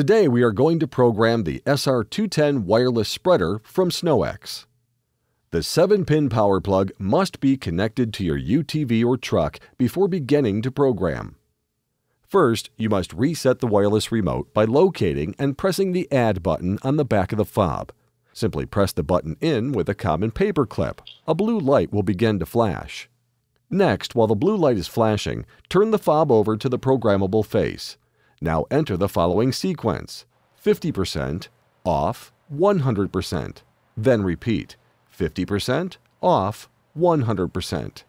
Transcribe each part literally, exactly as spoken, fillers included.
Today we are going to program the S R two ten wireless spreader from SnowEx. The seven pin power plug must be connected to your U T V or truck before beginning to program. First, you must reset the wireless remote by locating and pressing the Add button on the back of the fob. Simply press the button in with a common paper clip. A blue light will begin to flash. Next, while the blue light is flashing, turn the fob over to the programmable face. Now enter the following sequence: fifty percent, off, one hundred percent. Then repeat: fifty percent, off, one hundred percent.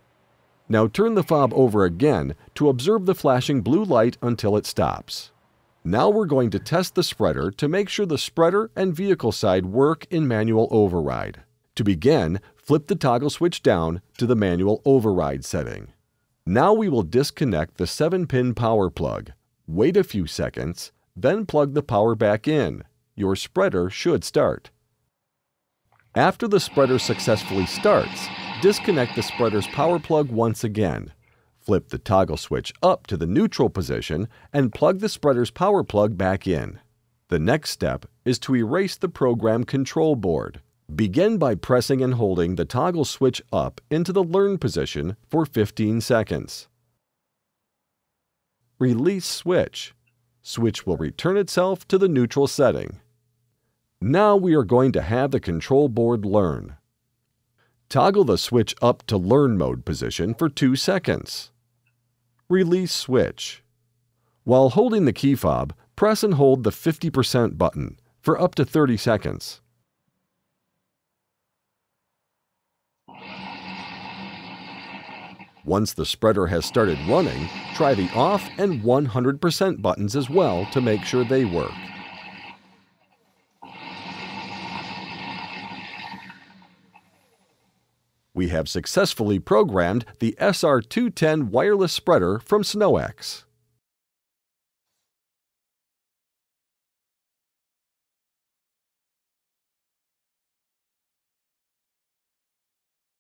Now turn the fob over again to observe the flashing blue light until it stops. Now we're going to test the spreader to make sure the spreader and vehicle side work in manual override. To begin, flip the toggle switch down to the manual override setting. Now we will disconnect the seven pin power plug. Wait a few seconds, then plug the power back in. Your spreader should start. After the spreader successfully starts, disconnect the spreader's power plug once again. Flip the toggle switch up to the neutral position and plug the spreader's power plug back in. The next step is to erase the program control board. Begin by pressing and holding the toggle switch up into the learn position for fifteen seconds. Release switch. Switch will return itself to the neutral setting. Now we are going to have the control board learn. Toggle the switch up to learn mode position for two seconds. Release switch. While holding the key fob, press and hold the fifty percent button for up to thirty seconds. Once the spreader has started running, try the off and one hundred percent buttons as well to make sure they work. We have successfully programmed the S R two ten wireless spreader from SnowEx.